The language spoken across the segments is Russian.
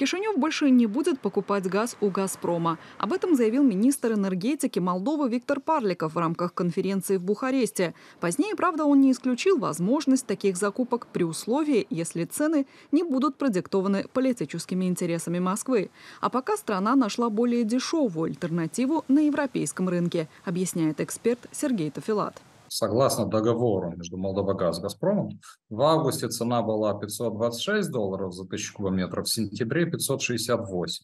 Кишинев больше не будет покупать газ у «Газпрома». Об этом заявил министр энергетики Молдовы Виктор Парликов в рамках конференции в Бухаресте. Позднее, правда, он не исключил возможность таких закупок при условии, если цены не будут продиктованы политическими интересами Москвы. А пока страна нашла более дешевую альтернативу на европейском рынке, объясняет эксперт Сергей Тофилат. Согласно договору между «Молдавагаз» и «Газпромом», в августе цена была $526 за 1000 кубометров, в сентябре – 568.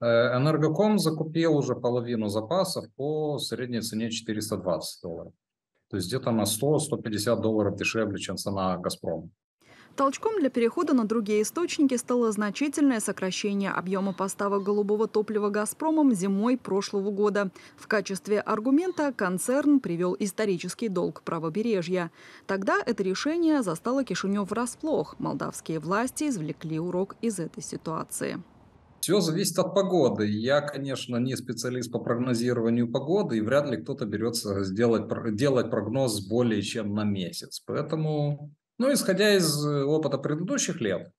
«Энергоком» закупил уже половину запасов по средней цене $420. То есть где-то на $100–150 дешевле, чем цена «Газпрома». Толчком для перехода на другие источники стало значительное сокращение объема поставок голубого топлива «Газпромом» зимой прошлого года. В качестве аргумента концерн привел исторический долг правобережья. Тогда это решение застало Кишинев врасплох. Молдавские власти извлекли урок из этой ситуации. Все зависит от погоды. Я, конечно, не специалист по прогнозированию погоды, и вряд ли кто-то берется делать прогноз более чем на месяц. Поэтому... исходя из опыта предыдущих лет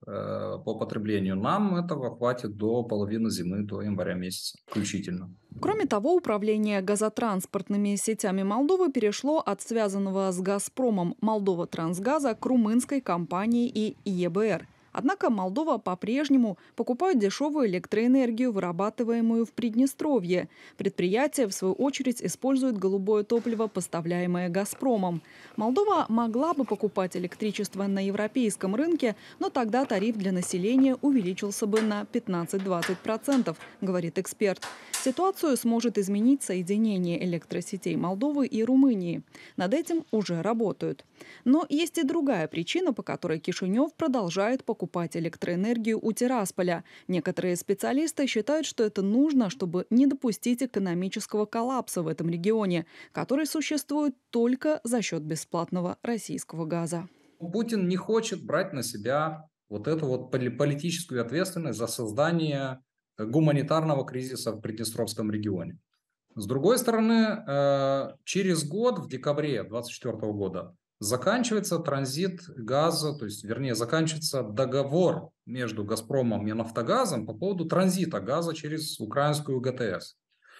по потреблению, нам этого хватит до половины зимы, до января месяца включительно. Кроме того, управление газотранспортными сетями Молдовы перешло от связанного с «Газпромом» «Молдова-трансгаза» к румынской компании и ЕБР. Однако Молдова по-прежнему покупает дешевую электроэнергию, вырабатываемую в Приднестровье. Предприятие, в свою очередь, использует голубое топливо, поставляемое «Газпромом». Молдова могла бы покупать электричество на европейском рынке, но тогда тариф для населения увеличился бы на 15–20%, говорит эксперт. Ситуацию сможет изменить соединение электросетей Молдовы и Румынии. Над этим уже работают. Но есть и другая причина, по которой Кишинев продолжает покупать электроэнергию у Тирасполя. Некоторые специалисты считают, что это нужно, чтобы не допустить экономического коллапса в этом регионе, который существует только за счет бесплатного российского газа. Путин не хочет брать на себя эту политическую ответственность за создание гуманитарного кризиса в Приднестровском регионе. С другой стороны, через год, в декабре 2024 года, заканчивается транзит газа, заканчивается договор между «Газпромом» и «Нафтогазом» по поводу транзита газа через украинскую ГТС.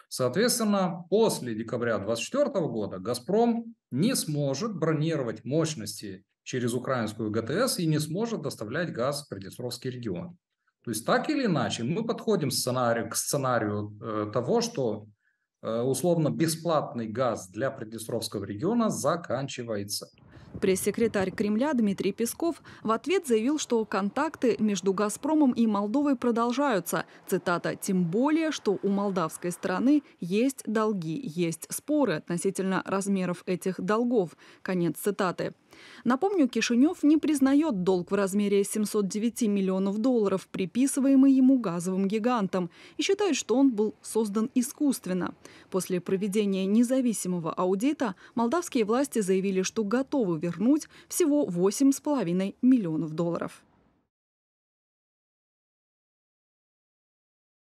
Соответственно, после декабря 2024 года «Газпром» не сможет бронировать мощности через украинскую ГТС и не сможет доставлять газ в Приднестровский регион. То есть так или иначе мы подходим к сценарию того, что условно бесплатный газ для Приднестровского региона заканчивается. Пресс-секретарь Кремля Дмитрий Песков в ответ заявил, что контакты между «Газпромом» и Молдовой продолжаются. Цитата: «Тем более, что у молдавской стороны есть долги, есть споры относительно размеров этих долгов». Конец цитаты. Напомню, Кишинев не признает долг в размере $709 миллионов, приписываемый ему газовым гигантом, и считает, что он был создан искусственно. После проведения независимого аудита молдавские власти заявили, что готовы вернуть всего $8,5 миллионов.